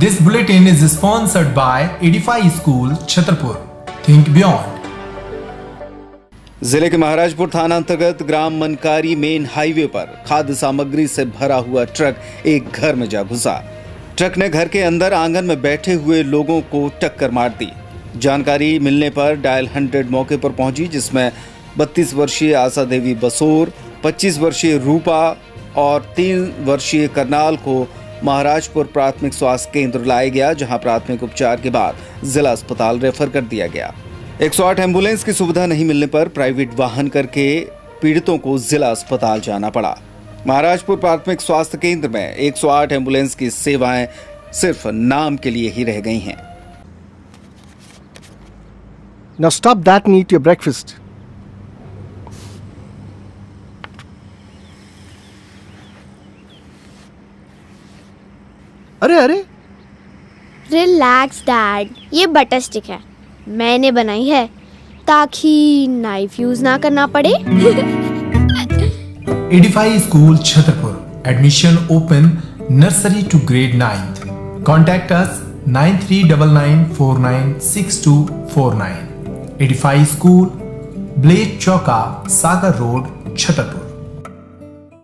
This bulletin is sponsored by Edify School, Chhatarpur. Think beyond. जिले के महाराजपुर थाना अंतर्गत ग्राम मनकारी मेन हाईवे पर खाद्य सामग्री से भरा हुआ ट्रक एक घर में जा घुसा। ट्रक ने घर के अंदर आंगन में बैठे हुए लोगों को टक्कर मार दी। जानकारी मिलने पर डायल 100 मौके पर पहुंची, जिसमें 32 वर्षीय आशा देवी बसोर, 25 वर्षीय रूपा और 3 वर्षीय करनाल को महाराजपुर प्राथमिक स्वास्थ्य केंद्र लाया गया, जहां प्राथमिक उपचार के बाद जिला अस्पताल रेफर कर दिया गया। 108 एम्बुलेंस की सुविधा नहीं मिलने पर प्राइवेट वाहन करके पीड़ितों को जिला अस्पताल जाना पड़ा। महाराजपुर प्राथमिक स्वास्थ्य केंद्र में 108 एम्बुलेंस की सेवाएं सिर्फ नाम के लिए ही रह गई हैं। Now stop that and eat your breakfast. अरे अरे रिलैक्स डैड, ये बटर स्टिक है, मैंने बनाई है ताकि नाइफ यूज ना करना पड़े। Edify school Chhatarpur, admission open nursery to grade 9th। Contact us 9399496249। Edify school, ब्लेड चौका, सागर रोड, छतरपुर।